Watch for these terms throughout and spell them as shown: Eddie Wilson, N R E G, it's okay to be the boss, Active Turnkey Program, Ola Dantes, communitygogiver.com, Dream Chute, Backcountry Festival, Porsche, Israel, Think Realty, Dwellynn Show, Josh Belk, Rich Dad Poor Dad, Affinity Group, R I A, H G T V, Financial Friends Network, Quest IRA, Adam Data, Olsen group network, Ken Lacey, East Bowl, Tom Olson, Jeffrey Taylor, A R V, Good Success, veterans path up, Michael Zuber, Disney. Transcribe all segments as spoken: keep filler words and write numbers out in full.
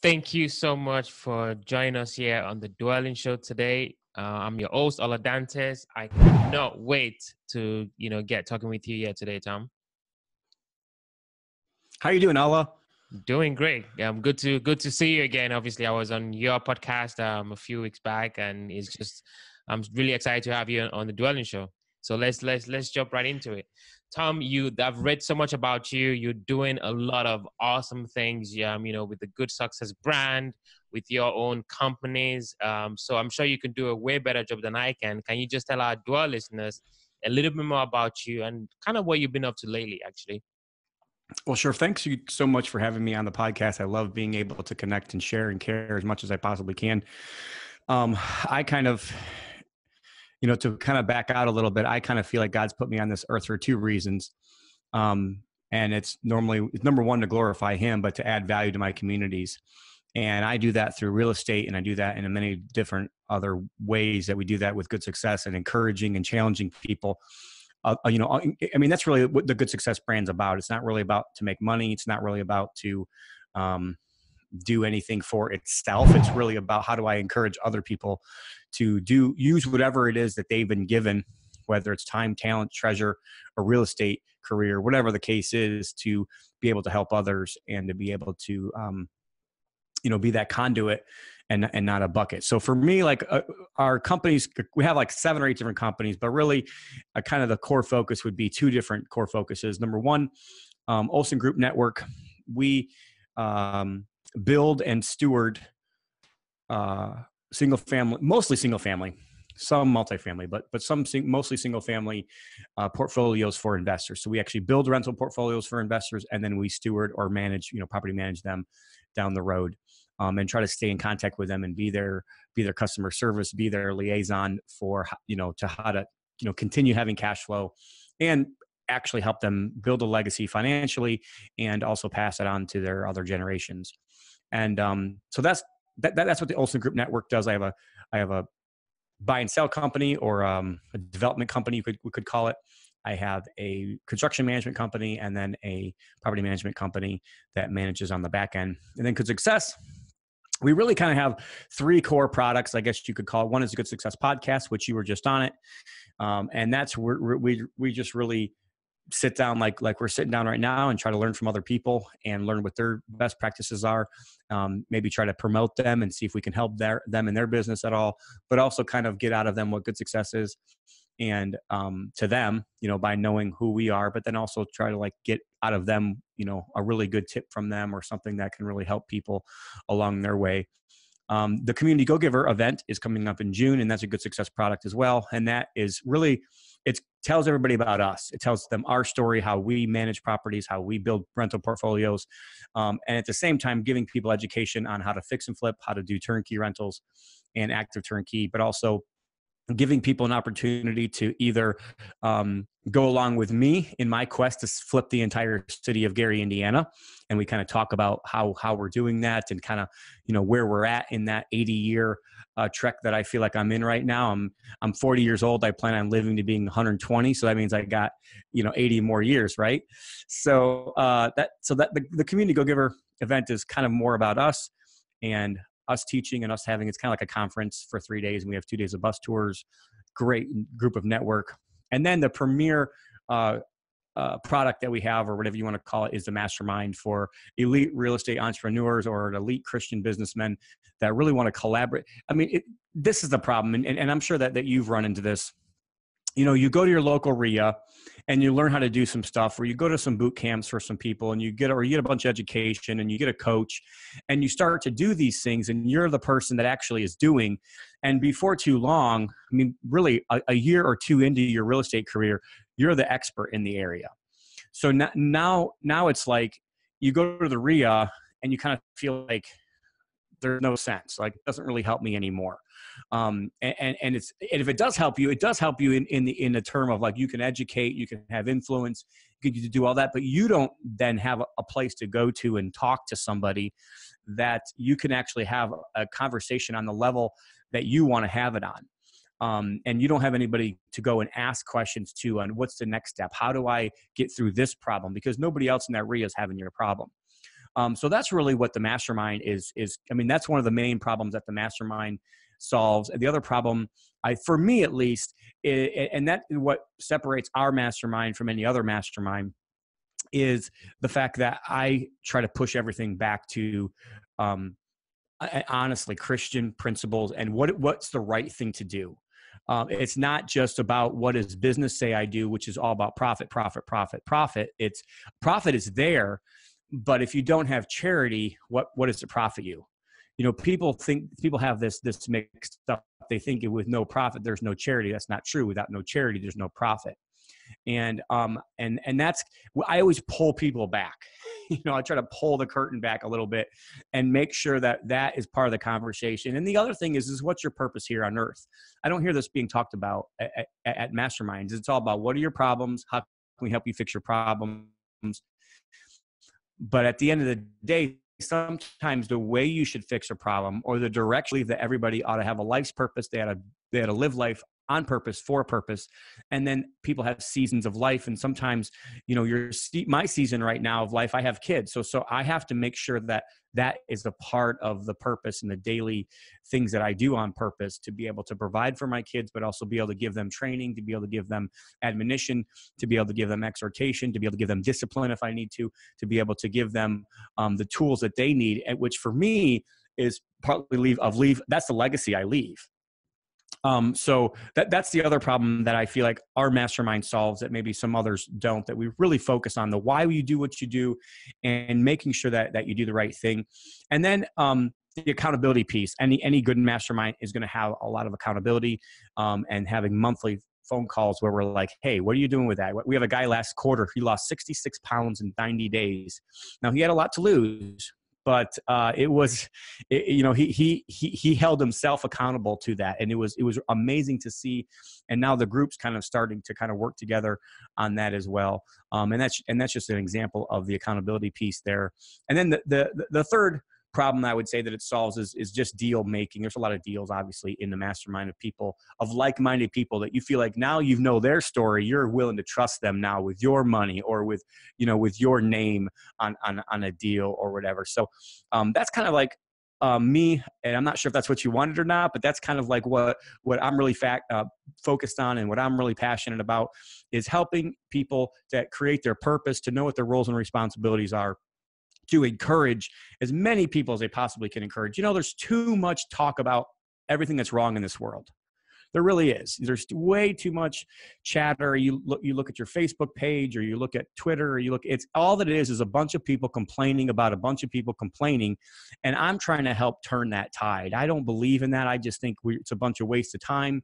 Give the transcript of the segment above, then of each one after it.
Thank you so much for joining us here on the Dwellynn Show today. Uh, I'm your host, Ola Dantes. I cannot wait to, you know, get talking with you here today, Tom. How are you doing, Ola? Doing great. Um, good to good to see you again. Obviously, I was on your podcast um, a few weeks back, and it's just I'm really excited to have you on, on the Dwellynn Show. So let's let's let's jump right into it. Tom, you I've read so much about you. You're doing a lot of awesome things, um, you know, with the Good Success brand, with your own companies. Um, so I'm sure you can do a way better job than I can. Can you just tell our Dwell listeners a little bit more about you and kind of what you've been up to lately, actually? Well, sure. Thanks you so much for having me on the podcast. I love being able to connect and share and care as much as I possibly can. Um, I kind of... You know, to kind of back out a little bit, I kind of feel like God's put me on this earth for two reasons. Um, and it's normally, it's number one, to glorify him, but to add value to my communities. And I do that through real estate, and I do that in many different other ways that we do that with Good Success and encouraging and challenging people. Uh, you know, I mean, that's really what the Good Success brand's about. It's not really about to make money. It's not really about to um, do anything for itself. It's really about how do I encourage other people to do use whatever it is that they've been given, whether it's time, talent, treasure, or real estate career, whatever the case is, to be able to help others and to be able to, um, you know, be that conduit and and not a bucket. So for me, like uh, our companies, we have like seven or eight different companies, but really uh, kind of the core focus would be two different core focuses. Number one, um, Olsen Group Network. We um, build and steward uh, single family, mostly single family, some multifamily, but but some sing, mostly single family uh, portfolios for investors. So we actually build rental portfolios for investors, and then we steward or manage, you know, property manage them down the road, um, and try to stay in contact with them and be their be their customer service, be their liaison for, you know, to how to, you know, continue having cash flow and actually help them build a legacy financially and also pass it on to their other generations. And um, so that's That, that, that's what the Olsen Group Network does. I have a, I have a buy and sell company, or um, a development company, you could, we could call it. I have a construction management company, and then a property management company that manages on the back end. And then Good Success, we really kind of have three core products, I guess you could call it. One is the Good Success podcast, which you were just on it. Um, and that's where we, we just really sit down like like we're sitting down right now and try to learn from other people and learn what their best practices are, um, maybe try to promote them and see if we can help their, them in their business at all, but also kind of get out of them what Good Success is, and um, to them, you know, by knowing who we are, but then also try to like get out of them, you know, a really good tip from them or something that can really help people along their way. Um, the Community Go-Giver event is coming up in June, and that's a Good Success product as well. And that is really, it tells everybody about us. It tells them our story, how we manage properties, how we build rental portfolios, um, and at the same time, giving people education on how to fix and flip, how to do turnkey rentals and active turnkey, but also giving people an opportunity to either um, go along with me in my quest to flip the entire city of Gary, Indiana. And we kind of talk about how, how we're doing that and kind of, you know, where we're at in that eighty year uh, trek that I feel like I'm in right now. I'm, I'm forty years old. I plan on living to being one hundred twenty. So that means I got, you know, eighty more years. Right. So uh, that, so that the, the Community Go-Giver event is kind of more about us and us teaching and us having, it's kind of like a conference for three days. And we have two days of bus tours, great group of network. And then the premier uh, uh, product that we have, or whatever you want to call it, is the mastermind for elite real estate entrepreneurs or elite Christian businessmen that really want to collaborate. I mean, it, this is the problem. And, and, and I'm sure that, that you've run into this. You know, you go to your local R I A and you learn how to do some stuff, or you go to some boot camps for some people and you get, or you get a bunch of education and you get a coach and you start to do these things, and you're the person that actually is doing. And before too long, I mean, really a, a year or two into your real estate career, you're the expert in the area. So now, now, now it's like you go to the R I A and you kind of feel like there's no sense, like it doesn't really help me anymore. Um, and, and it's, and if it does help you, it does help you in, in the, in the term of like, you can educate, you can have influence, you can do all that, but you don't then have a place to go to and talk to somebody that you can actually have a conversation on the level that you want to have it on. Um, and you don't have anybody to go and ask questions to on what's the next step? How do I get through this problem? Because nobody else in that R I A is having your problem. Um, so that's really what the mastermind is, is, I mean, that's one of the main problems that the mastermind solves. And the other problem, I, for me at least, it, and that what separates our mastermind from any other mastermind, is the fact that I try to push everything back to, um, honestly, Christian principles and what what's the right thing to do. Um, it's not just about what does business say I do, which is all about profit, profit, profit, profit. It's profit is there, but if you don't have charity, what what does it profit you? You know, people think people have this this mixed up. They think it with no profit, there's no charity. That's not true. Without no charity, there's no profit. And um and and that's I always pull people back. You know, I try to pull the curtain back a little bit and make sure that that is part of the conversation. And the other thing is, is what's your purpose here on earth? I don't hear this being talked about at, at, at masterminds. It's all about what are your problems? How can we help you fix your problems? But at the end of the day, sometimes the way you should fix a problem or the direction that everybody ought to have a life's purpose. They ought to, they ought to live life on purpose, for a purpose. And then people have seasons of life. And sometimes, you know, your my season right now of life, I have kids. So, so I have to make sure that that is a part of the purpose and the daily things that I do on purpose to be able to provide for my kids, but also be able to give them training, to be able to give them admonition, to be able to give them exhortation, to be able to give them discipline if I need to, to be able to give them um, the tools that they need, which for me is partly leave of leave. That's the legacy I leave. Um, so that, that's the other problem that I feel like our mastermind solves that maybe some others don't, that we really focus on the why you do what you do and making sure that, that you do the right thing. And then, um, the accountability piece, any, any good mastermind is going to have a lot of accountability, um, and having monthly phone calls where we're like, hey, what are you doing with that? We have a guy last quarter, he lost sixty-six pounds in ninety days. Now he had a lot to lose. But uh, it was, it, you know, he, he, he, he held himself accountable to that. And it was, it was amazing to see. And now the group's kind of starting to kind of work together on that as well. Um, and that's, and that's just an example of the accountability piece there. And then the, the, the third problem I would say that it solves is, is just deal making. There's a lot of deals, obviously, in the mastermind of people, of like-minded people that you feel like now you know their story, you're willing to trust them now with your money or with, you know, with your name on, on, on a deal or whatever. So um, that's kind of like uh, me, and I'm not sure if that's what you wanted or not, but that's kind of like what, what I'm really fact, uh, focused on and what I'm really passionate about is helping people to create their purpose, to know what their roles and responsibilities are, to encourage as many people as they possibly can encourage. You know, there's too much talk about everything that's wrong in this world. There really is. There's way too much chatter. You look, you look at your Facebook page, or you look at Twitter, or you look, it's all that it is, is a bunch of people complaining about a bunch of people complaining. And I'm trying to help turn that tide. I don't believe in that. I just think we, it's a bunch of waste of time.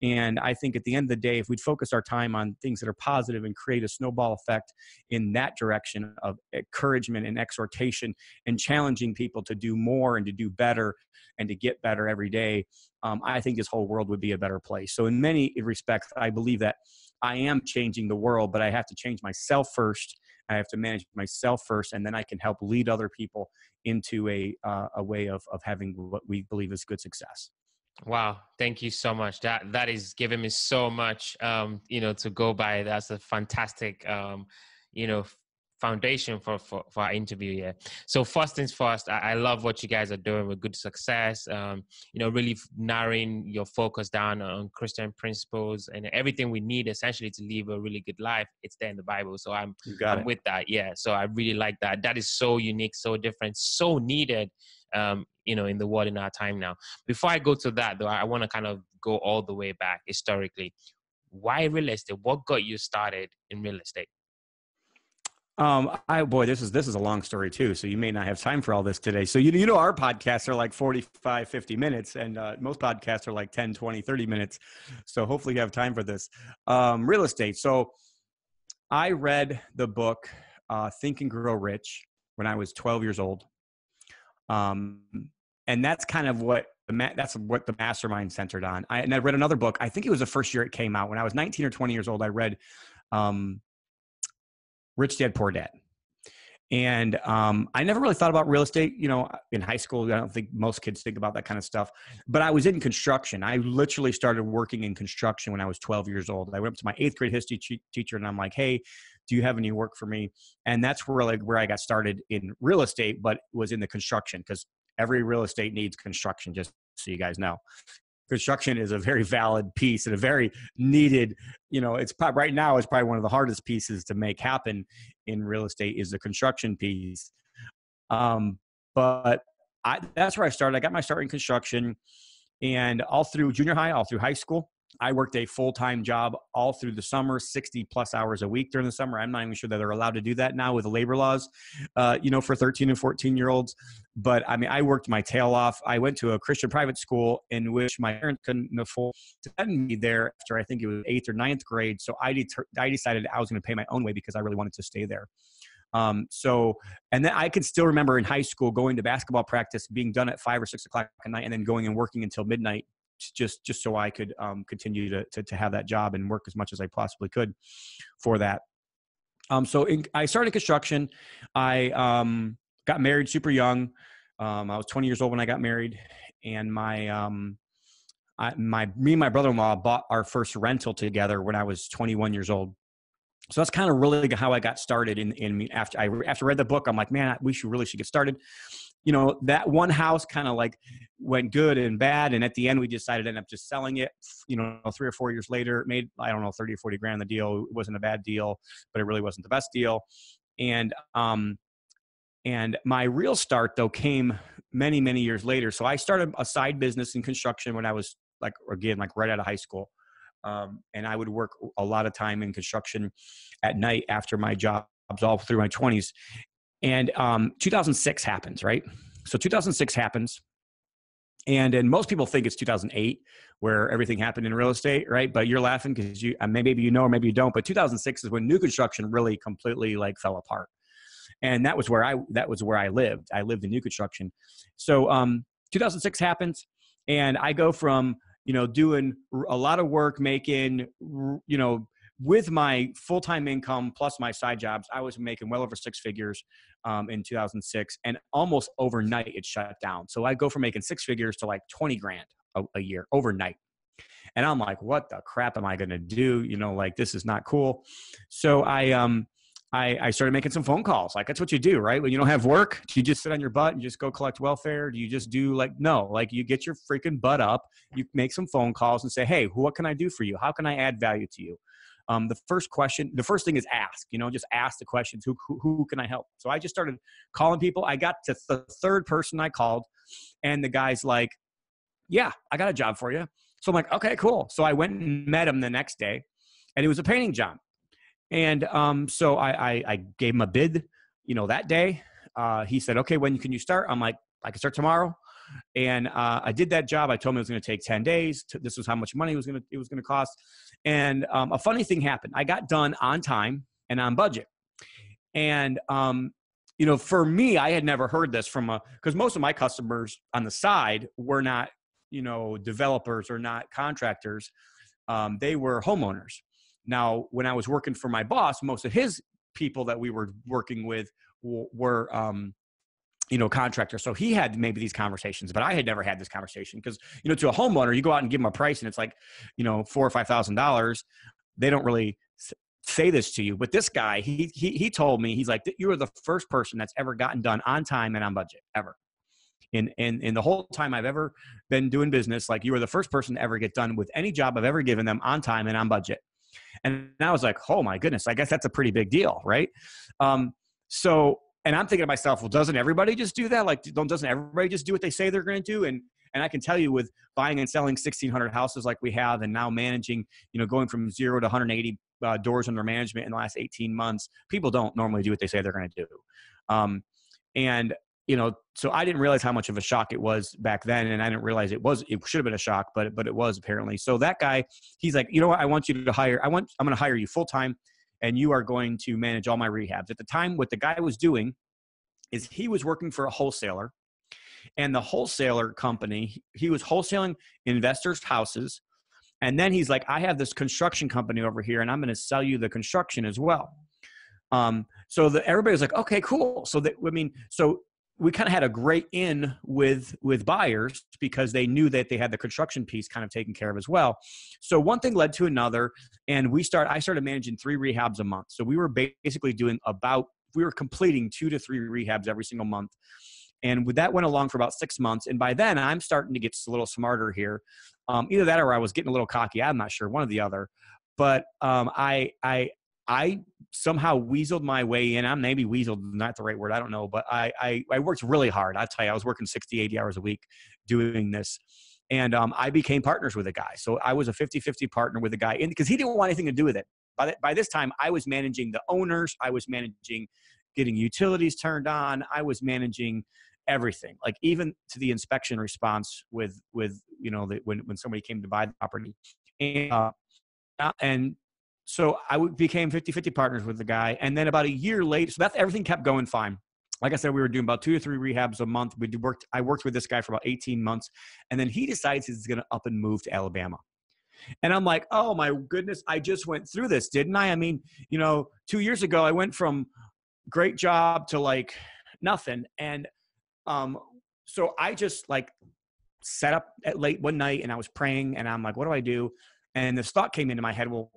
And I think at the end of the day, if we'd focus our time on things that are positive and create a snowball effect in that direction of encouragement and exhortation and challenging people to do more and to do better and to get better every day, um, I think this whole world would be a better place. So in many respects, I believe that I am changing the world, but I have to change myself first. I have to manage myself first, and then I can help lead other people into a, uh, a way of, of having what we believe is good success. Wow. Thank you so much. That, that is giving me so much, um, you know, to go by. That's a fantastic, um, you know, foundation for, for, for our interview here. So first things first, I, I love what you guys are doing with Good Success, um, you know, really narrowing your focus down on Christian principles and everything we need essentially to live a really good life. It's there in the Bible. So I'm, I'm with that. Yeah. So I really like that. That is so unique, so different, so needed, um, you know, in the world in our time now. Before I go to that though, I want to kind of go all the way back historically. Why real estate? What got you started in real estate? Um, I, boy, this is, this is a long story too. So you may not have time for all this today. So, you, you know, our podcasts are like forty-five, fifty minutes and, uh, most podcasts are like ten, twenty, thirty minutes. So hopefully you have time for this, um, real estate. So I read the book, uh, Think and Grow Rich when I was twelve years old. Um, and that's kind of what the ma- that's what the mastermind centered on. I, and I read another book. I think it was the first year it came out. When I was nineteen or twenty years old, I read um, Rich Dad Poor Dad. And um, I never really thought about real estate. You know, in high school, I don't think most kids think about that kind of stuff. But I was in construction. I literally started working in construction when I was twelve years old. I went up to my eighth grade history teacher and I'm like, hey, do you have any work for me? And that's where like where I got started in real estate, but was in the construction, because every real estate needs construction, just so you guys know. Construction is a very valid piece and a very needed, you know, it's probably right now, it's probably one of the hardest pieces to make happen in real estate is the construction piece. Um, but I, that's where I started. I got my start in construction, and all through junior high, all through high school, I worked a full-time job all through the summer, sixty plus hours a week during the summer. I'm not even sure that they're allowed to do that now with the labor laws, uh, you know, for thirteen and fourteen year olds. But I mean, I worked my tail off. I went to a Christian private school in which my parents couldn't afford to send me there after I think it was eighth or ninth grade. So I, det- I decided I was going to pay my own way because I really wanted to stay there. Um, so, and then I could still remember in high school going to basketball practice, being done at five or six o'clock at night, and then going and working until midnight, just, just so I could, um, continue to, to, to have that job and work as much as I possibly could for that. Um, so in, I started construction. I, um, got married super young. Um, I was twenty years old when I got married, and my, um, I, my, me and my brother-in-law bought our first rental together when I was twenty-one years old. So that's kind of really how I got started. In, in after I after I read the book, I'm like, man, we should really should get started. You know, that one house kind of like went good and bad, and at the end we decided to end up just selling it. You know, three or four years later, made I don't know thirty or forty grand the deal. It wasn't a bad deal, but it really wasn't the best deal. And um, and my real start though came many many years later. So I started a side business in construction when I was like again like right out of high school. Um, and I would work a lot of time in construction at night after my jobs all through my twenties. And um, two thousand six happens, right? So two thousand six happens. And and most people think it's two thousand eight where everything happened in real estate, right? But you're laughing because you maybe you know or maybe you don't. But two thousand six is when new construction really completely like fell apart. And that was where I that was where I lived. I lived in new construction. So um, two thousand six happens, and I go from you know, doing a lot of work, making, you know, with my full-time income plus my side jobs, I was making well over six figures um, in two thousand six, and almost overnight it shut down. So I go from making six figures to like twenty grand a, a year overnight. And I'm like, what the crap am I going to do? You know, like, this is not cool. So I, um, I, I started making some phone calls. Like, that's what you do, right? When you don't have work, do you just sit on your butt and just go collect welfare? Do you just do like, no, like you get your freaking butt up, you make some phone calls and say, hey, what can I do for you? How can I add value to you? Um, the first question, the first thing is ask, you know, just ask the questions, who, who, who can I help? So I just started calling people. I got to the third person I called, and the guy's like, yeah, I got a job for you. So I'm like, okay, cool. So I went and met him the next day, and it was a painting job. And um, so I, I, I gave him a bid, you know, that day. Uh, he said, okay, when can you start? I'm like, I can start tomorrow. And uh, I did that job. I told him it was going to take ten days. This was how much money it was going to, it was going to cost. And um, a funny thing happened. I got done on time and on budget. And, um, you know, for me, I had never heard this from a, because most of my customers on the side were not, you know, developers or not contractors. Um, they were homeowners. Now, when I was working for my boss, most of his people that we were working with w- were, um, you know, contractors. So he had maybe these conversations, but I had never had this conversation because, you know, to a homeowner, you go out and give them a price and it's like, you know, four or five thousand dollars. They don't really s- say this to you. But this guy, he, he, he told me, he's like, you are the first person that's ever gotten done on time and on budget ever. In, in, in the whole time I've ever been doing business, like you were the first person to ever get done with any job I've ever given them on time and on budget. And I was like, oh my goodness, I guess that's a pretty big deal, right? Um, so, and I'm thinking to myself, well, doesn't everybody just do that? Like, don't, doesn't everybody just do what they say they're going to do? And, and I can tell you with buying and selling sixteen hundred houses like we have, and now managing, you know, going from zero to one hundred eighty uh, doors under management in the last eighteen months, people don't normally do what they say they're going to do. Um, and, you know, so I didn't realize how much of a shock it was back then. And I didn't realize it was, it should have been a shock, but, but it was apparently. So that guy, he's like, you know what? I want you to hire, I want, I'm going to hire you full time, and you are going to manage all my rehabs. At the time, what the guy was doing is he was working for a wholesaler, and the wholesaler company, he was wholesaling investors' houses. And then he's like, I have this construction company over here, and I'm going to sell you the construction as well. Um, so the, everybody was like, okay, cool. So that, I mean, so we kind of had a great in with, with buyers because they knew that they had the construction piece kind of taken care of as well. So one thing led to another, and we start, I started managing three rehabs a month. So we were basically doing about, we were completing two to three rehabs every single month. And with that went along for about six months. And by then I'm starting to get a little smarter here. Um, either that or I was getting a little cocky. I'm not sure, one or the other, but um, I, I, I somehow weaseled my way in. I'm maybe weaseled, not the right word. I don't know, but I, I, I worked really hard. I'll tell you, I was working sixty, eighty hours a week doing this. And um, I became partners with a guy. So I was a fifty fifty partner with a guy in, because he didn't want anything to do with it. By, th- by this time, I was managing the owners. I was managing getting utilities turned on. I was managing everything, like even to the inspection response with, with you know, the, when, when somebody came to buy the property. And, uh, and so I became fifty fifty partners with the guy. And then about a year later, so that's, everything kept going fine. Like I said, we were doing about two to three rehabs a month. We worked, I worked with this guy for about eighteen months. And then he decides he's going to up and move to Alabama. And I'm like, oh my goodness, I just went through this, didn't I? I mean, you know, two years ago, I went from great job to like nothing. And um, so I just like sat up at late one night and I was praying and I'm like, what do I do? And this thought came into my head, well,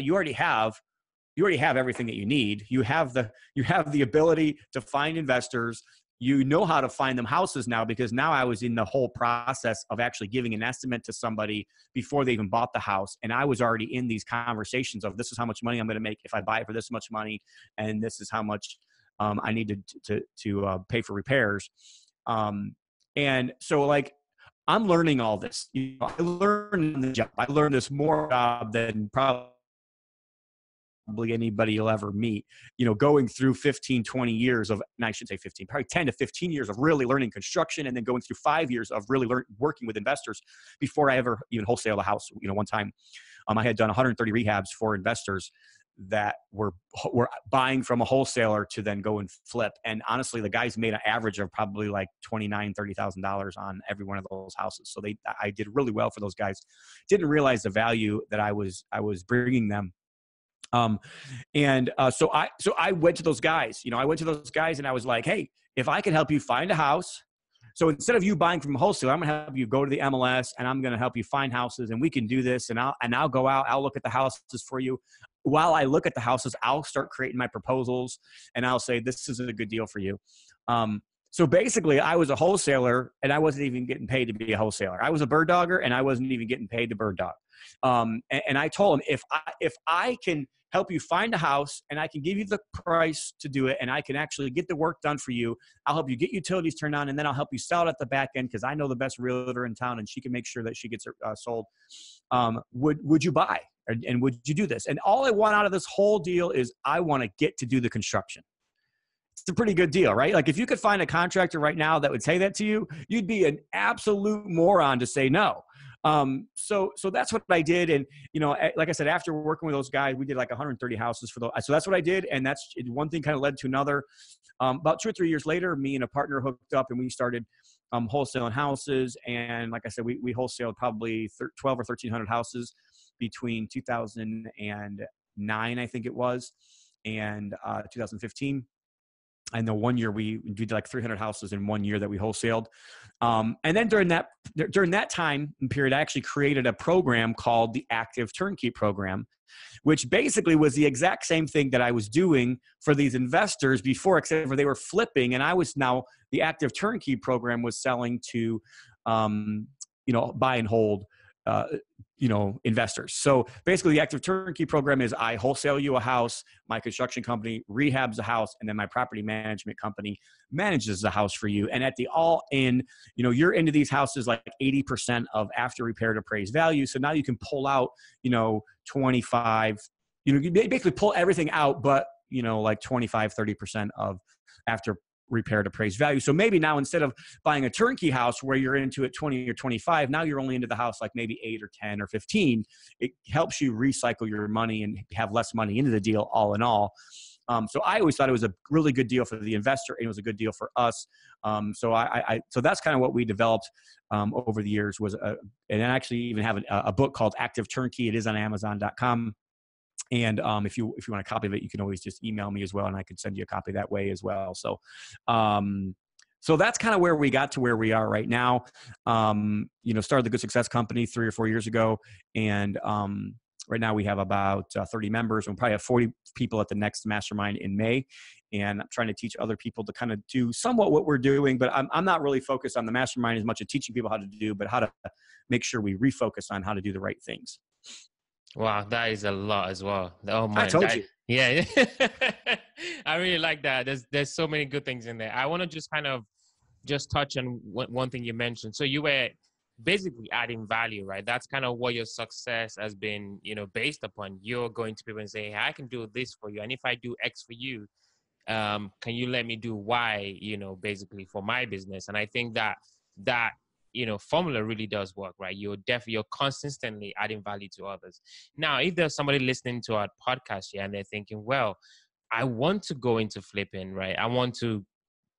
you already have, you already have everything that you need. You have the, you have the ability to find investors. You know how to find them houses now, because now I was in the whole process of actually giving an estimate to somebody before they even bought the house. And I was already in these conversations of, this is how much money I'm going to make if I buy it for this much money. And this is how much um, I need to, to, to uh, pay for repairs. Um, and so like, I'm learning all this. You know, I learned the job. I learned this more job than probably anybody you'll ever meet. You know, going through fifteen, twenty years of, and I should say fifteen, probably ten to fifteen years of really learning construction, and then going through five years of really learn, working with investors before I ever even wholesale a house. You know, one time um, I had done one hundred thirty rehabs for investors that were were buying from a wholesaler to then go and flip. And honestly, the guys made an average of probably like twenty-nine thousand, thirty thousand dollars on every one of those houses. So they, I did really well for those guys. Didn't realize the value that I was, I was bringing them. Um, and uh, so I, so I went to those guys, you know, I went to those guys and I was like, hey, if I can help you find a house, so instead of you buying from a wholesaler, I'm going to help you go to the M L S and I'm going to help you find houses, and we can do this. And I'll, and I'll go out, I'll look at the houses for you. While I look at the houses, I'll start creating my proposals and I'll say, this isn't a good deal for you. Um, so basically I was a wholesaler and I wasn't even getting paid to be a wholesaler. I was a bird dogger and I wasn't even getting paid to bird dog. Um, and, and I told him, if I, if I can help you find a house and I can give you the price to do it, and I can actually get the work done for you, I'll help you get utilities turned on, and then I'll help you sell it at the back end, because I know the best realtor in town and she can make sure that she gets her, uh, sold. Um, would, would you buy? And would you do this? And all I want out of this whole deal is I want to get to do the construction. It's a pretty good deal, right? Like if you could find a contractor right now that would say that to you, you'd be an absolute moron to say no. Um, so, so that's what I did. And, you know, like I said, after working with those guys, we did like one hundred thirty houses for those. So that's what I did. And that's one thing kind of led to another. Um, about two or three years later, me and a partner hooked up and we started um, wholesaling houses. And like I said, we, we wholesaled probably twelve or thirteen hundred houses between two thousand nine, I think it was, and uh, two thousand fifteen. And the one year we did like three hundred houses in one year that we wholesaled. Um, and then during that, during that time period, I actually created a program called the Active Turnkey Program, which basically was the exact same thing that I was doing for these investors before, except for they were flipping. And I was now, the Active Turnkey Program was selling to, um, you know, buy and hold, uh, you know, investors. So basically the Active Turnkey Program is I wholesale you a house, my construction company rehabs the house, and then my property management company manages the house for you. And at the all in, you know, you're into these houses like eighty percent of after repaired appraised value. So now you can pull out, you know, twenty-five, you know, you basically pull everything out, but you know, like twenty-five, thirty percent of after repaired appraised value. So maybe now instead of buying a turnkey house where you're into it twenty or twenty-five, now you're only into the house like maybe eight or ten or fifteen. It helps you recycle your money and have less money into the deal all in all. Um, so I always thought it was a really good deal for the investor and it was a good deal for us. Um, so I, I, so that's kind of what we developed um, over the years was, a, and I actually even have a, a book called Active Turnkey. It is on amazon dot com. And um, if you if you want a copy of it, you can always just email me as well, and I can send you a copy that way as well. So, um, So that's kind of where we got to where we are right now. Um, you know, started the Good Success Company three or four years ago. And um, right now we have about uh, thirty members. We'll probably have forty people at the next mastermind in May. And I'm trying to teach other people to kind of do somewhat what we're doing, but I'm, I'm not really focused on the mastermind as much as teaching people how to do, but how to make sure we refocus on how to do the right things. Wow, that is a lot as well. Oh my! I told that, you. Yeah, I really like that. There's there's so many good things in there. I want to just kind of just touch on one, one thing you mentioned. So you were basically adding value, right? That's kind of what your success has been, you know, based upon. You're going to people and say, hey, I can do this for you, and if I do X for you, um, can you let me do Y? You know, basically for my business. And I think that that. you know, formula really does work, right? You're definitely, you're consistently adding value to others. Now, if there's somebody listening to our podcast here and they're thinking, well, I want to go into flipping, right? I want to,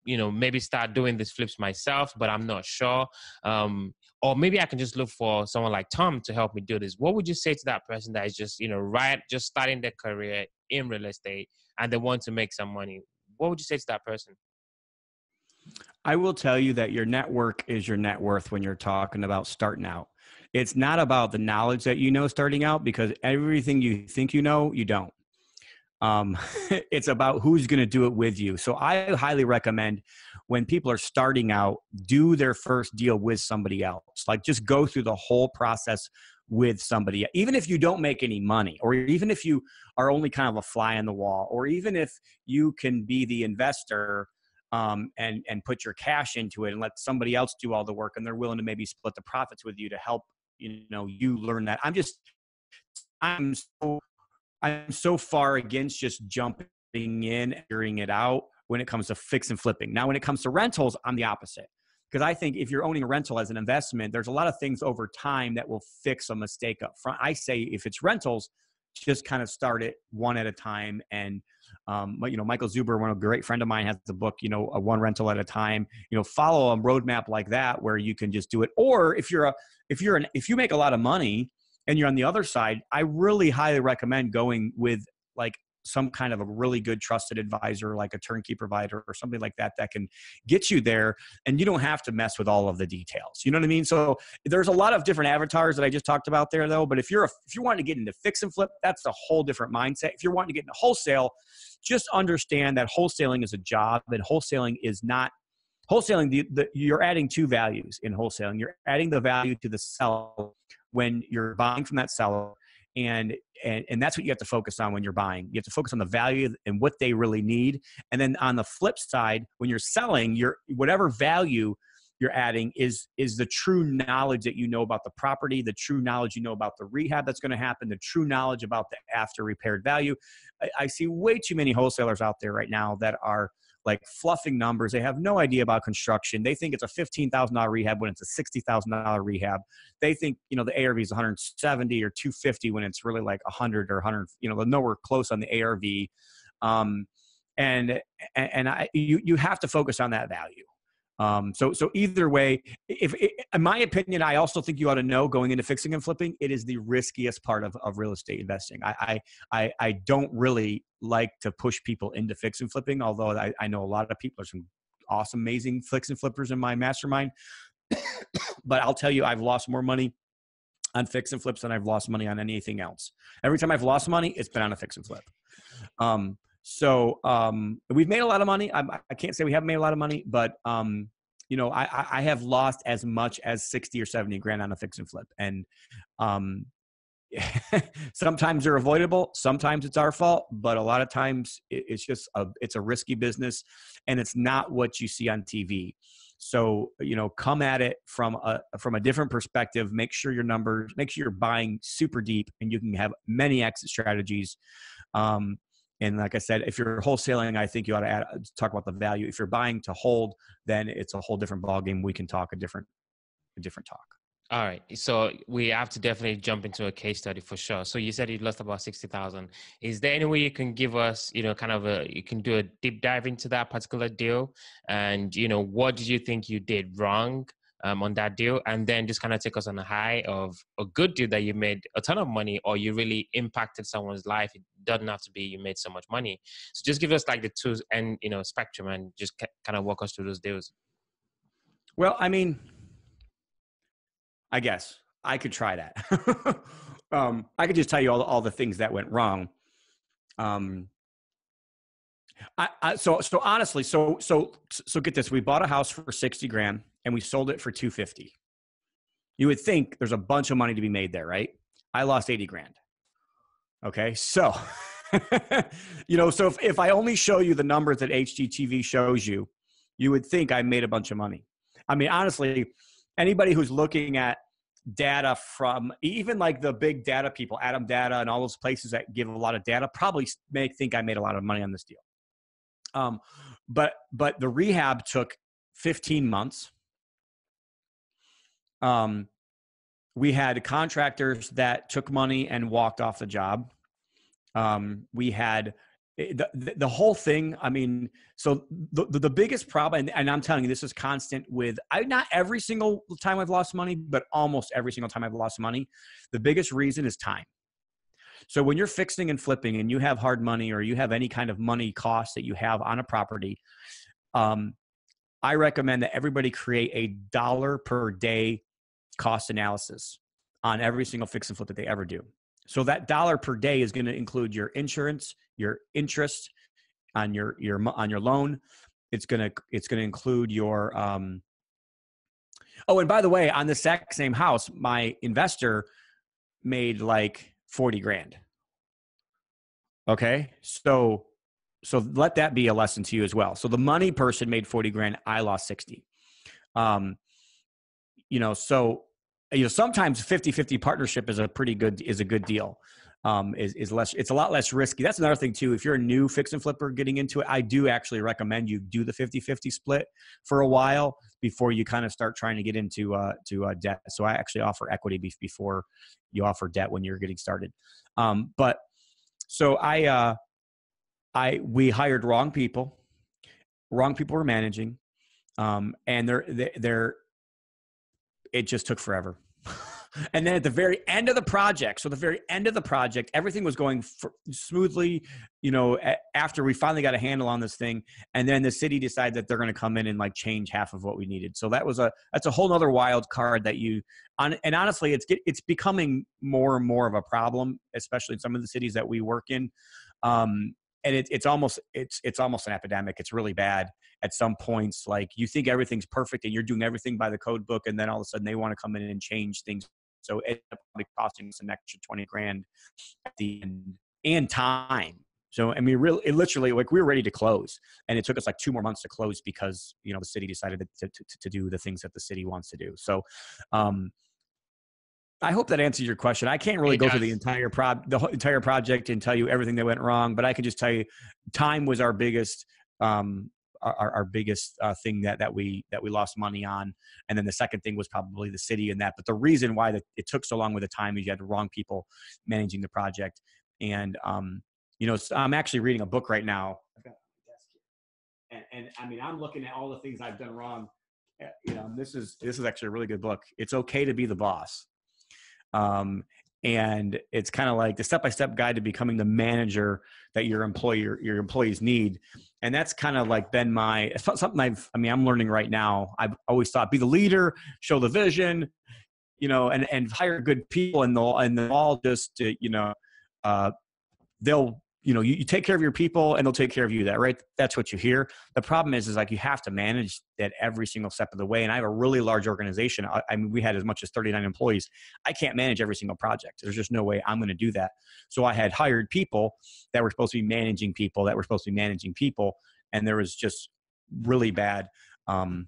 you know, maybe start doing these flips myself, but I'm not sure. Um, or maybe I can just look for someone like Tom to help me do this. What would you say to that person that is just, you know, right, just starting their career in real estate and they want to make some money? What would you say to that person? I will tell you that your network is your net worth when you're talking about starting out. It's not about the knowledge that you know starting out, because everything you think you know, you don't. Um, it's about who's going to do it with you. So I highly recommend when people are starting out, do their first deal with somebody else. Like just go through the whole process with somebody, even if you don't make any money, or even if you are only kind of a fly on the wall, or even if you can be the investor Um, and, and put your cash into it and let somebody else do all the work, and they're willing to maybe split the profits with you to help, you know, you learn that. I'm just, I'm so, I'm so far against just jumping in, figuring it out when it comes to fix and flipping. Now, when it comes to rentals, I'm the opposite. Because I think if you're owning a rental as an investment, there's a lot of things over time that will fix a mistake up front. I say if it's rentals, just kind of start it one at a time. And, um, you know, Michael Zuber, one of a great friend of mine, has the book, you know, a one rental at a time, you know, follow a roadmap like that where you can just do it. Or if you're a, if you're an, if you make a lot of money and you're on the other side, I really highly recommend going with like some kind of a really good trusted advisor, like a turnkey provider or something like that, that can get you there. And you don't have to mess with all of the details. You know what I mean? So there's a lot of different avatars that I just talked about there though. But if you're, a, if you want to get into fix and flip, that's a whole different mindset. If you're wanting to get into wholesale, just understand that wholesaling is a job, and wholesaling is not wholesaling. The, the, you're adding two values in wholesaling. You're adding the value to the seller when you're buying from that seller. And, and and that's what you have to focus on when you're buying. You have to focus on the value and what they really need. And then on the flip side, when you're selling, your whatever value you're adding is is the true knowledge that you know about the property, the true knowledge you know about the rehab that's going to happen, the true knowledge about the after repaired value. I, I see way too many wholesalers out there right now that are like fluffing numbers. They have no idea about construction. They think it's a fifteen thousand dollars rehab when it's a sixty thousand dollars rehab. They think, you know, the A R V is one hundred seventy or two fifty when it's really like one hundred or one hundred, you know, they're nowhere close on the A R V. Um, and, and I, you, you have to focus on that value. Um, so, so either way, if, if in my opinion, I also think you ought to know going into fixing and flipping, it is the riskiest part of, of real estate investing. I, I, I don't really like to push people into fix and flipping, although I, I know a lot of people are some awesome, amazing fix and flippers in my mastermind, but I'll tell you, I've lost more money on fix and flips than I've lost money on anything else. Every time I've lost money, it's been on a fix and flip. Um, So um, we've made a lot of money. I, I can't say we haven't made a lot of money, but um, you know, I, I have lost as much as sixty or seventy grand on a fix and flip. And um, sometimes they're avoidable. Sometimes it's our fault, but a lot of times it, it's just a, it's a risky business, and it's not what you see on T V. So, you know, come at it from a, from a different perspective. Make sure your numbers, make sure you're buying super deep, and you can have many exit strategies. Um, And like I said, if you're wholesaling, I think you ought to add, talk about the value. If you're buying to hold, then it's a whole different ballgame. We can talk a different, a different talk. All right. So we have to definitely jump into a case study for sure. So you said you lost about sixty thousand. Is there any way you can give us, you know, kind of a, you can do a deep dive into that particular deal? And, you know, what did you think you did wrong um, on that deal? And then just kind of take us on a high of a good deal that you made a ton of money, or you really impacted someone's life. It doesn't have to be you made so much money. So just give us like the two and, you know, spectrum, and just ca- kind of walk us through those deals. Well, I mean, I guess I could try that. um, I could just tell you all, all the things that went wrong. Um, I, I, so, so honestly, so, so, so get this, we bought a house for sixty grand and we sold it for two fifty. You would think there's a bunch of money to be made there, right? I lost eighty grand. Okay. So, you know, so if, if I only show you the numbers that H G T V shows you, you would think I made a bunch of money. I mean, honestly, anybody who's looking at data from even like the big data people, Adam Data and all those places that give a lot of data, probably may think I made a lot of money on this deal. Um, but, but the rehab took fifteen months. Um, we had contractors that took money and walked off the job. Um, we had the, the, the whole thing. I mean, so the, the, the biggest problem, and, and I'm telling you, this is constant with, I, not every single time I've lost money, but almost every single time I've lost money, the biggest reason is time. So when you're fixing and flipping and you have hard money or you have any kind of money cost that you have on a property, um, I recommend that everybody create a dollar per day cost analysis on every single fix and flip that they ever do. So that dollar per day is going to include your insurance, your interest on your, your, on your loan. It's going to, it's going to include your, um, oh, and by the way, on the exact same house, my investor made like forty grand. Okay. So, so let that be a lesson to you as well. So the money person made forty grand. I lost sixty. Um, you know, so, you know, sometimes fifty fifty partnership is a pretty good, is a good deal. Um, is, is less, it's a lot less risky. That's another thing too. If you're a new fix and flipper getting into it, I do actually recommend you do the fifty fifty split for a while before you kind of start trying to get into, uh, to uh, debt. So I actually offer equity before you offer debt when you're getting started. Um, but so I, uh, I, we hired wrong people, wrong people were managing. Um, and they're, they're, it just took forever. And then at the very end of the project, so the very end of the project, everything was going for, smoothly, you know, a, after we finally got a handle on this thing. And then the city decided that they're going to come in and like change half of what we needed. So that was a, that's a whole nother wild card that you, on, and honestly, it's, it's becoming more and more of a problem, especially in some of the cities that we work in. Um, And it, it's almost, it's, it's almost an epidemic. It's really bad at some points. Like you think everything's perfect and you're doing everything by the code book. And then all of a sudden they want to come in and change things. So it ended up costing us an extra twenty grand at the end and time. So, I mean, really, it literally like we were ready to close and it took us like two more months to close because, you know, the city decided to, to, to do the things that the city wants to do. So, um, I hope that answers your question. I can't really go through the entire pro the entire project and tell you everything that went wrong, but I can just tell you, time was our biggest, um, our, our biggest uh, thing that that we that we lost money on, and then the second thing was probably the city and that. But the reason why the, it took so long with the time is you had the wrong people managing the project, and um, you know, I'm actually reading a book right now. I've got my desk here, and, and I mean, I'm looking at all the things I've done wrong. You know, this is this is actually a really good book. It's Okay to Be the Boss. Um, and it's kind of like the step-by-step guide to becoming the manager that your employer, your employees need. And that's kind of like been my, something I've, I mean, I'm learning right now. I've always thought be the leader, show the vision, you know, and, and hire good people and they'll, and they'll all just, uh, you know, uh, they'll, you know, you, you take care of your people and they'll take care of you. That, right. That's what you hear. The problem is, is like, you have to manage that every single step of the way. And I have a really large organization. I, I mean, we had as much as thirty-nine employees. I can't manage every single project. There's just no way I'm going to do that. So I had hired people that were supposed to be managing people that were supposed to be managing people. And there was just really bad, um,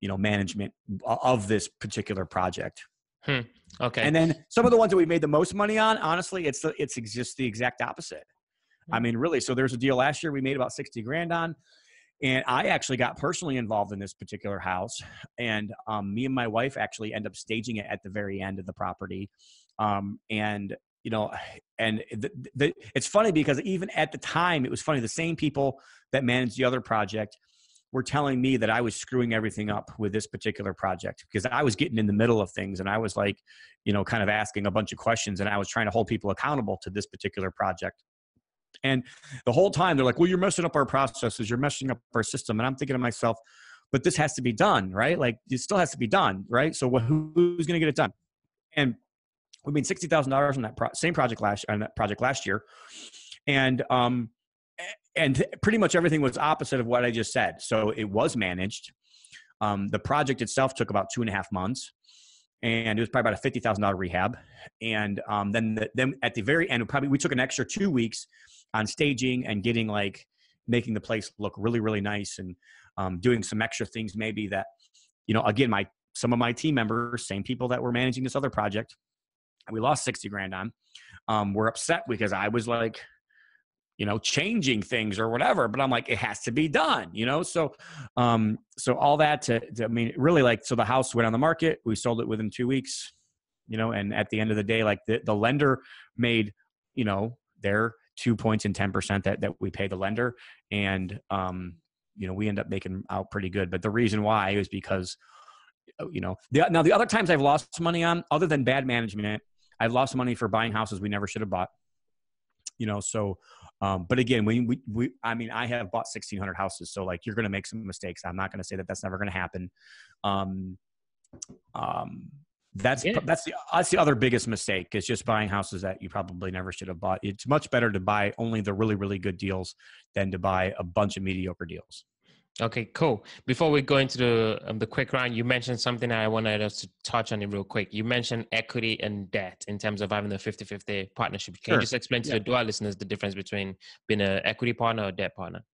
you know, management of this particular project. Hmm. Okay. And then some of the ones that we made the most money on, honestly, it's, it's just the exact opposite. I mean, really, so there's a deal last year we made about sixty grand on, and I actually got personally involved in this particular house. And, um, me and my wife actually end up staging it at the very end of the property. Um, and, you know, and the, the, it's funny because even at the time it was funny, the same people that managed the other project were telling me that I was screwing everything up with this particular project because I was getting in the middle of things. And I was like, you know, kind of asking a bunch of questions and I was trying to hold people accountable to this particular project. And the whole time they're like, well, you're messing up our processes. You're messing up our system. And I'm thinking to myself, but this has to be done, right? Like it still has to be done, right? So who's going to get it done? And we made sixty thousand dollars on that pro same project last on that project last year. And, um, and pretty much everything was opposite of what I just said. So it was managed. Um, the project itself took about two and a half months. And it was probably about a fifty thousand dollar rehab. And um, then, the, then at the very end, probably we took an extra two weeks on staging and getting like, making the place look really, really nice and um, doing some extra things maybe that, you know, again, my, some of my team members, same people that were managing this other project, we lost sixty grand on, um, were upset because I was like, you know, changing things or whatever, but I'm like, it has to be done, you know? So, um, so all that to, to, I mean, really like, so the house went on the market, we sold it within two weeks, you know, and at the end of the day, like the, the lender made, you know, their two points and ten percent that, that we pay the lender. And, um, you know, we end up making out pretty good. But the reason why is because, you know, the, now the other times I've lost money on, other than bad management, I've lost money for buying houses we never should have bought, you know? So, Um, but again, we, we, we, I mean, I have bought sixteen hundred houses. So like, you're going to make some mistakes. I'm not going to say that that's never going to happen. Um, um, that's, yeah. that's the, that's the other biggest mistake is just buying houses that you probably never should have bought. It's much better to buy only the really, really good deals than to buy a bunch of mediocre deals. Okay, cool. Before we go into the, um, the quick round, you mentioned something that I wanted us to touch on it real quick. You mentioned equity and debt in terms of having a fifty fifty partnership. Can sure. you just explain to yeah. the dual listeners the difference between being an equity partner or a debt partner?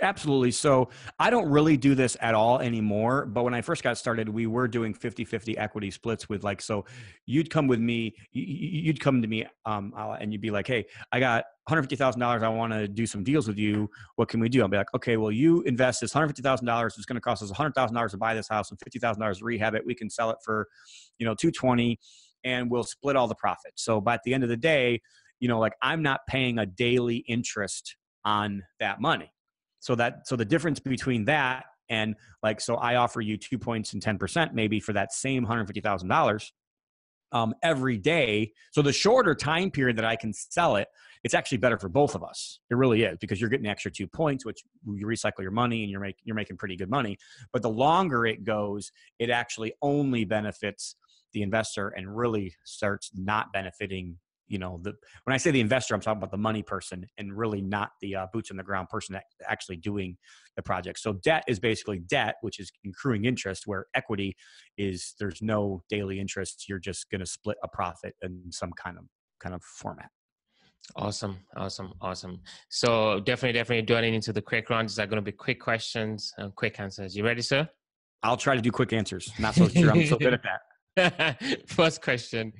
Absolutely. So I don't really do this at all anymore. But when I first got started, we were doing fifty fifty equity splits with like, so you'd come with me, you'd come to me um, and you'd be like, hey, I got one hundred fifty thousand dollars. I want to do some deals with you. What can we do? I'll be like, okay, well, you invest this one hundred fifty thousand dollars. It's going to cost us one hundred thousand dollars to buy this house and fifty thousand dollars to rehab it. We can sell it for, you know, two twenty and we'll split all the profit. So by the end of the day, you know, like I'm not paying a daily interest on that money. So that, so the difference between that and like, so I offer you two points and ten percent maybe for that same one hundred fifty thousand dollars um, every day. So the shorter time period that I can sell it, it's actually better for both of us. It really is because you're getting an extra two points, which you recycle your money and you're making, you're making pretty good money. But the longer it goes, it actually only benefits the investor and really starts not benefiting you know, the, when I say the investor, I'm talking about the money person and really not the uh, boots on the ground person that actually doing the project. So debt is basically debt, which is accruing interest, where equity is there's no daily interest. You're just going to split a profit in some kind of kind of format. Awesome. Awesome. Awesome. So definitely, definitely joining into the quick rounds. These are going to be quick questions and quick answers. You ready, sir? I'll try to do quick answers. Not so sure I'm so good at that. First question.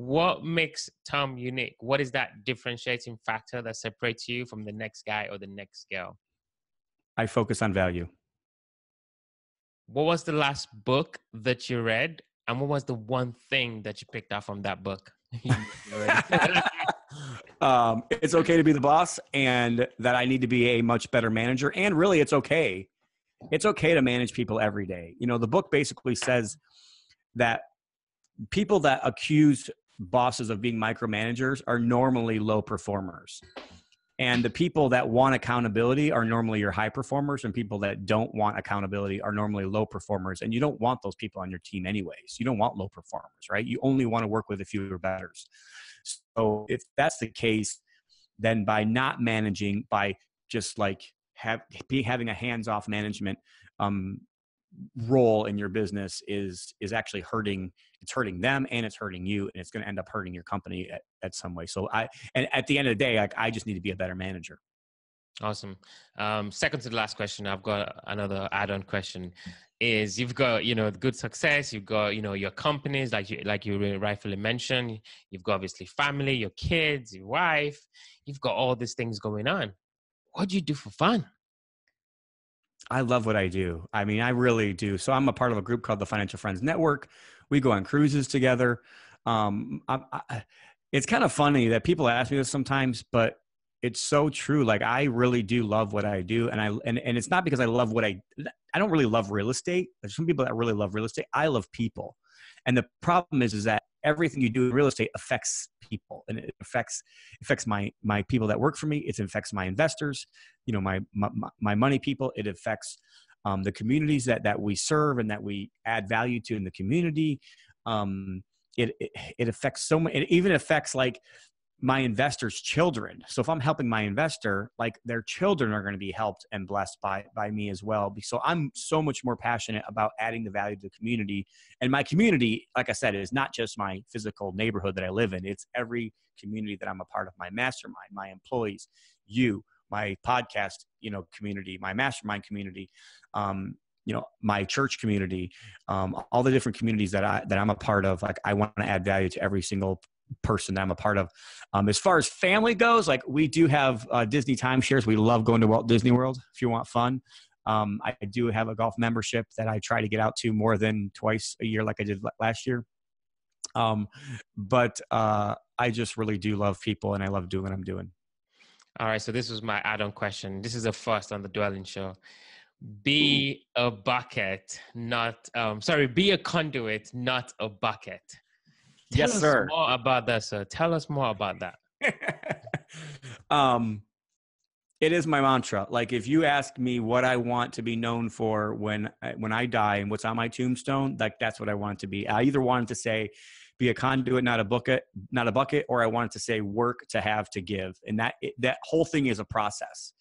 What makes Tom unique? What is that differentiating factor that separates you from the next guy or the next girl? I focus on value. What was the last book that you read? And what was the one thing that you picked up from that book? um, it's okay to be the boss and that I need to be a much better manager. And really, it's okay. It's okay to manage people every day. You know, the book basically says that people that accuse bosses of being micromanagers are normally low performers. And the people that want accountability are normally your high performers, and people that don't want accountability are normally low performers. And you don't want those people on your team anyways. You don't want low performers, right? You only want to work with a few or betters. So if that's the case, then by not managing, by just like have, be having a hands-off management um, role in your business is, is actually hurting it's hurting them and it's hurting you, and it's going to end up hurting your company at, at some way. So I, and at the end of the day, like I just need to be a better manager. Awesome. Um, second to the last question, I've got another add-on question is you've got, you know, good success. You've got, you know, your companies, like you, like you rightfully mentioned, you've got obviously family, your kids, your wife, you've got all these things going on. What do you do for fun? I love what I do. I mean, I really do. So I'm a part of a group called the Financial Friends Network. We go on cruises together. Um, I, I, it's kind of funny that people ask me this sometimes, but it's so true. Like I really do love what I do. And I, and, and it's not because I love what I, I don't really love real estate. There's some people that really love real estate. I love people. And the problem is, is that everything you do in real estate affects people, and it affects, affects my, my people that work for me. It affects my investors, you know, my, my, my money people. It affects um, the communities that, that we serve and that we add value to in the community. Um, it, it, it affects so much. It even affects like my investor's children. So if I'm helping my investor, like their children are going to be helped and blessed by, by me as well. So I'm so much more passionate about adding the value to the community. And my community, like I said, is not just my physical neighborhood that I live in. It's every community that I'm a part of, my mastermind, my employees, you, my podcast, you know, community, my mastermind community, um, you know, my church community, um, all the different communities that I, that I'm a part of. Like I want to add value to every single person that I'm a part of. Um, as far as family goes, like we do have uh, Disney timeshares. We love going to Walt Disney World if you want fun. Um, I do have a golf membership that I try to get out to more than twice a year, like I did last year. Um, but uh, I just really do love people and I love doing what I'm doing. All right. So this was my add-on question. This is a first on the Dwellynn Show. Be a bucket, not, um, sorry, be a conduit, not a bucket. Tell yes, us sir. More about that, sir. Tell us more about that. um, it is my mantra. Like, if you ask me what I want to be known for when I, when I die and what's on my tombstone, like that's what I want it to be. I either wanted to say, be a conduit, not a bucket, not a bucket, or I wanted to say, work to have to give. And that it, that whole thing is a process.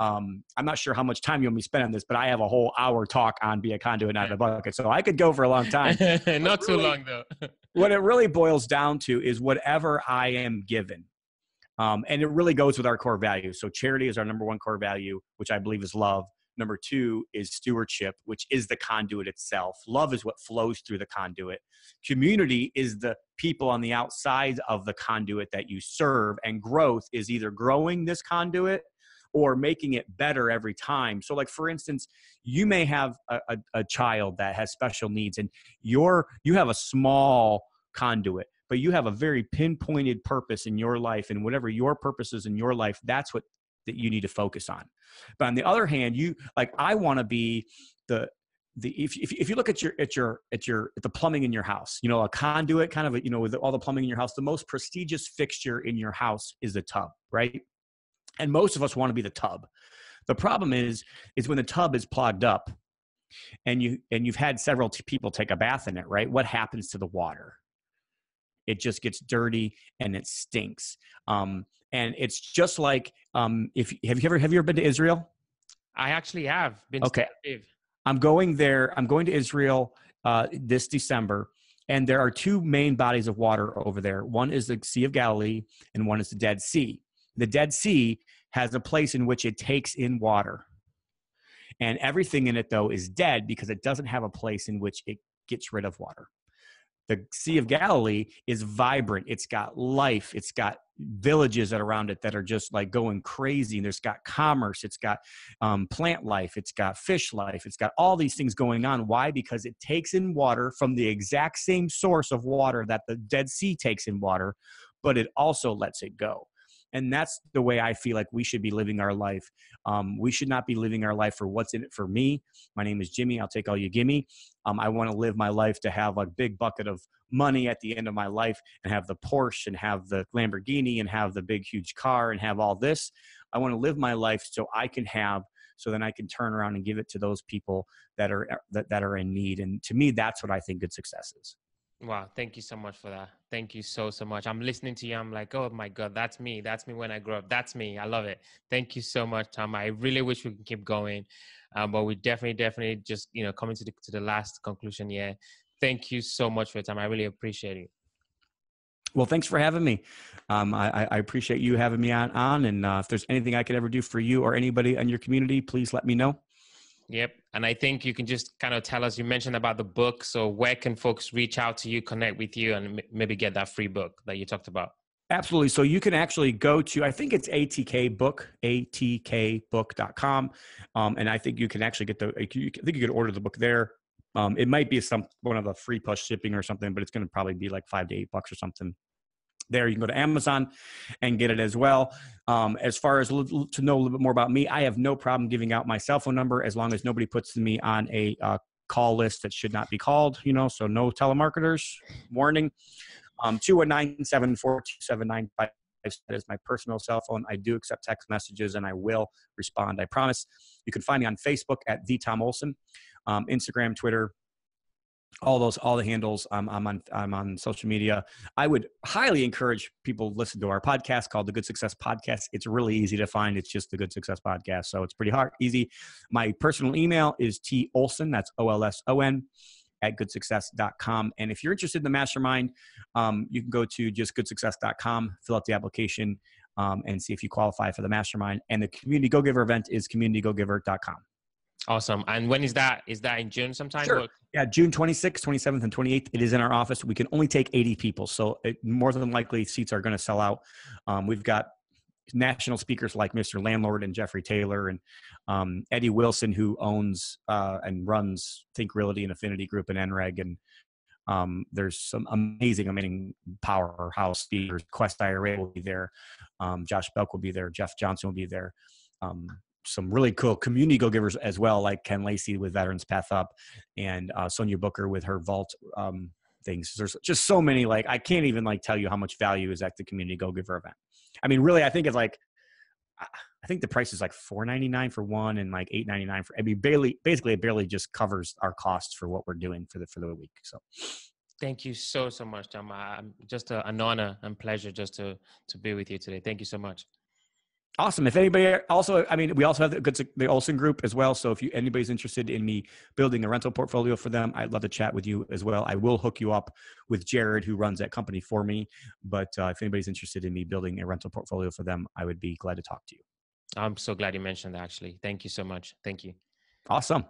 Um, I'm not sure how much time you'll be spending on this, but I have a whole hour talk on be a conduit, not a bucket. So I could go for a long time. Not too really, long though. What it really boils down to is whatever I am given. Um, and it really goes with our core value. So charity is our number one core value, which I believe is love. Number two is stewardship, which is the conduit itself. Love is what flows through the conduit. Community is the people on the outside of the conduit that you serve. And growth is either growing this conduit or making it better every time. So like, for instance, you may have a, a, a child that has special needs and you're, you have a small conduit, but you have a very pinpointed purpose in your life, and whatever your purpose is in your life, that's what that you need to focus on. But on the other hand, you like, I want to be the, the, if, if, if you look at your, at your, at your, at the plumbing in your house, you know, a conduit kind of, a, you know, with all the plumbing in your house, the most prestigious fixture in your house is the tub, right? And most of us want to be the tub. The problem is, is when the tub is plugged up and, you, and you've had several t- people take a bath in it, right? What happens to the water? It just gets dirty and it stinks. Um, and it's just like, um, if have you ever, have you ever been to Israel? I actually have been. Okay. To I'm going there. I'm going to Israel uh, this December. And there are two main bodies of water over there. One is the Sea of Galilee and one is the Dead Sea. The Dead Sea has a place in which it takes in water. And everything in it, though, is dead because it doesn't have a place in which it gets rid of water. The Sea of Galilee is vibrant. It's got life. It's got villages that are around it that are just like going crazy. And there's got commerce. It's got um, plant life. It's got fish life. It's got all these things going on. Why? Because it takes in water from the exact same source of water that the Dead Sea takes in water, but it also lets it go. And that's the way I feel like we should be living our life. Um, we should not be living our life for what's in it for me. My name is Jimmy. I'll take all you give me. Um, I want to live my life to have a big bucket of money at the end of my life and have the Porsche and have the Lamborghini and have the big, huge car and have all this. I want to live my life so I can have, so then I can turn around and give it to those people that are, that, that are in need. And to me, that's what I think good success is. Wow. Thank you so much for that. Thank you so, so much. I'm listening to you. I'm like, oh my God, that's me. That's me when I grow up. That's me. I love it. Thank you so much, Tom. I really wish we could keep going, um, but we definitely, definitely just, you know, coming to the, to the last conclusion here. Thank you so much for your time. I really appreciate it. Well, thanks for having me. Um, I, I appreciate you having me on, on and uh, if there's anything I could ever do for you or anybody in your community, please let me know. Yep. And I think you can just kind of tell us, you mentioned about the book. So where can folks reach out to you, connect with you, and m- maybe get that free book that you talked about? Absolutely. So you can actually go to, I think it's A T K book, A T K book dot com. Um, and I think you can actually get the, I think you could order the book there. Um, it might be some one of the free plus shipping or something, but it's going to probably be like five to eight bucks or something. There, you can go to Amazon and get it as well. Um, as far as l- to know a little bit more about me, I have no problem giving out my cell phone number as long as nobody puts me on a uh, call list that should not be called, you know, so no telemarketers, warning. Um, two one nine, seven four two, seven nine five I've set as my personal cell phone. I do accept text messages and I will respond, I promise. You can find me on Facebook at The Tom Olson, um, Instagram, Twitter, all those, all the handles. I'm, I'm on, I'm on social media. I would highly encourage people to listen to our podcast called The Good Success Podcast. It's really easy to find. It's just The Good Success Podcast. So it's pretty hard, easy. My personal email is T Olson. That's O L S O N at good success dot com. And if you're interested in the mastermind, um, you can go to just good success dot com, fill out the application, um, and see if you qualify for the mastermind. And the Community Go-Giver event is community go giver dot com. Awesome. And when is that? Is that in June sometime? Sure. Or? Yeah, June twenty-sixth, twenty-seventh, and twenty-eighth. It is in our office. We can only take eighty people. So it, more than likely, seats are going to sell out. Um, we've got national speakers like Mister Landlord and Jeffrey Taylor and um, Eddie Wilson, who owns uh, and runs Think Realty and Affinity Group and N R E G. And um, there's some amazing, amazing powerhouse speakers. Quest I R A will be there. Um, Josh Belk will be there. Jeff Johnson will be there. Um, some really cool community go-givers as well, like Ken Lacey with Veterans Path Up and uh, Sonia Booker with her vault um, things. There's just so many, like, I can't even like tell you how much value is at the Community Go-Giver event. I mean, really, I think it's like, I think the price is like four ninety-nine for one and like eight ninety-nine for, I mean, barely, basically it barely just covers our costs for what we're doing for the, for the week. So thank you so, so much, Tom. I'm just a, an honor and pleasure just to, to be with you today. Thank you so much. Awesome. If anybody also, I mean, we also have the, good, the Olsen group as well. So if you, anybody's interested in me building a rental portfolio for them, I'd love to chat with you as well. I will hook you up with Jared, who runs that company for me. But uh, if anybody's interested in me building a rental portfolio for them, I would be glad to talk to you. I'm so glad you mentioned that, actually. Thank you so much. Thank you. Awesome.